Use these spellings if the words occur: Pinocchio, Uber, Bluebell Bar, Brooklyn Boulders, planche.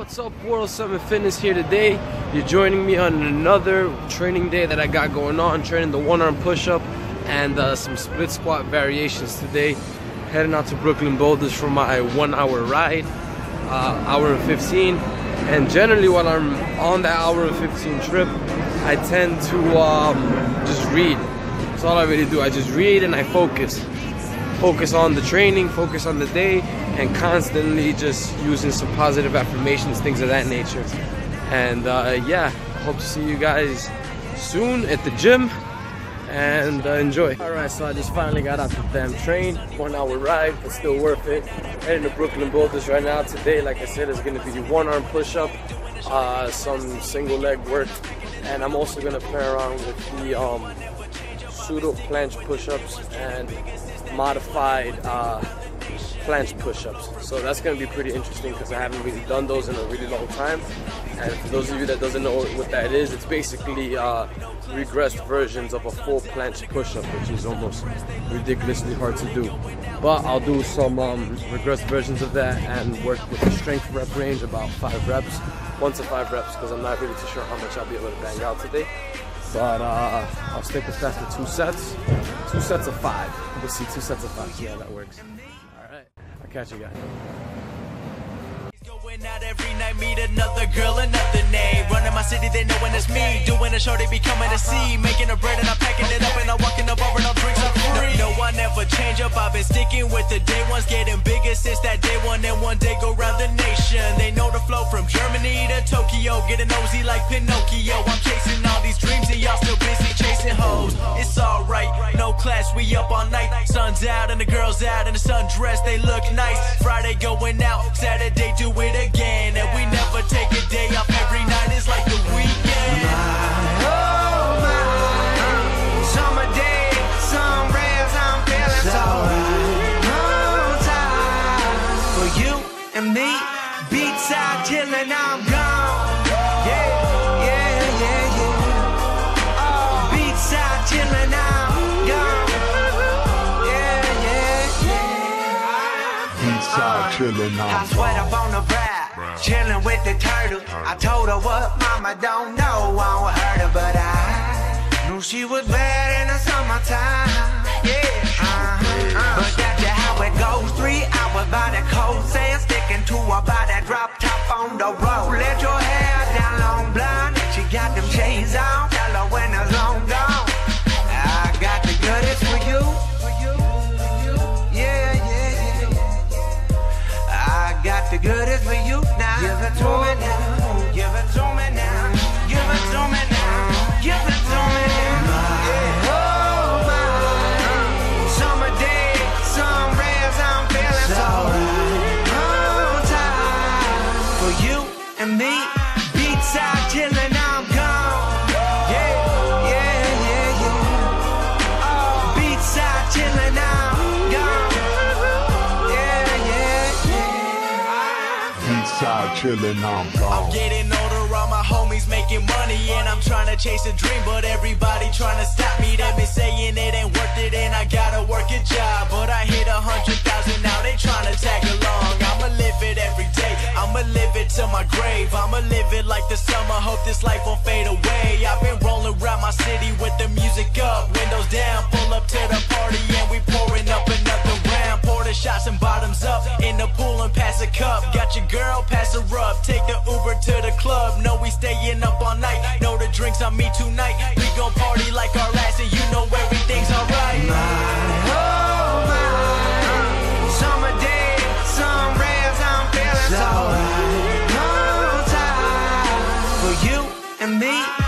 What's up world, Summit Fitness here today. You're joining me on another training day that I got going on, training the one arm push up and some split squat variations today. Heading out to Brooklyn Boulders for my 1 hour ride, hour and 15. And generally while I'm on that hour and 15 trip, I tend to just read. That's all I really do. I just read and I focus on the training, focus on the day, and constantly just using some positive affirmations, things of that nature. And yeah, hope to see you guys soon at the gym, and enjoy. All right, so I just finally got off the damn train. 1 hour ride, but still worth it. Heading to Brooklyn Boulders right now. Today, like I said, is gonna be one arm push up, some single leg work, and I'm also gonna play around with the pseudo planche push-ups and modified planche push-ups. So that's going to be pretty interesting because I haven't really done those in a really long time. And for those of you that doesn't know what that is, it's basically regressed versions of a full planche push-up, which is almost ridiculously hard to do. But I'll do some regressed versions of that and work with the strength rep range, about 5 reps, 1 to 5 reps, because I'm not really too sure how much I'll be able to bang out today. But I'll stick with that for 2 sets. 2 sets of 5. We'll see 2 sets of 5. Yeah, that works. All right. I'll catch you guys. Going out every night, meet another girl, another name. Running my city, they knowin' it's me. Doing a show, they be coming to see. Making a bread and I'm packing it up, and I'm walking up over and I'll drink some free. No, I never change up. I've been sticking with the day ones, getting bigger since that day one. And one day go round the nation. They know the flow from Germany to Tokyo. Getting nosy like Pinocchio. I'm chasing all these dreams and y'all still busy chasing hoes. It's alright, no class, we up all night. Sun's out and the girls out in the sundress, they look nice. Friday going out, Saturday do it again, and we never take a day off. Every night is like the weekend. Oh my, summer day, some rays, I'm feeling so right. No time for you and me, beats out chilling, I'm gone. Yeah, yeah, yeah, yeah. Oh, beats out chilling, I'm gone. Yeah, yeah, yeah. Beats out chilling, I'm gone. Chillin' with the turtle. I told her what mama don't know, I won't hurt her, but I knew she was bad in the summertime. Yeah, but that's how it goes. 3 hours by the cold sand, sticking to her by that drop top on the road. Let your hair down long blind, she got them shades on. Tell her when her long gone, I got the goodies for you. Yeah, yeah, yeah. I got the goodies for you. Give it to me now, give it to me now, give it to me now, give it to me now. Oh my, summer day, some rays, I'm feeling so right. No time for you and me, beats out chilling, I'm gone. Yeah, yeah, yeah, yeah. Oh, beats out chilling, I'm gone. Yeah, yeah, yeah. Beats out chilling, I'm gone. I'm getting older, all my homies making money, and I'm trying to chase a dream, but everybody trying to stop me. They been saying it ain't worth it, and I gotta work a job, but I hit 100,000, now they trying to tag along. I'ma live it every day, I'ma live it till my grave, I'ma live it like the summer, hope this life won't fade away. I've been rolling around my city with the music up, windows down, pull up to the party, and we pouring up another round. Pour the shots and bottoms up, in the pool and pass a cup. Got your girl, pass her up, take the Uber to the club. Know we staying up all night, know the drinks on me tonight. We gon' party like our ass, and you know everything's alright. Oh my, summer day, some rays, I'm feeling so right. No time for you and me.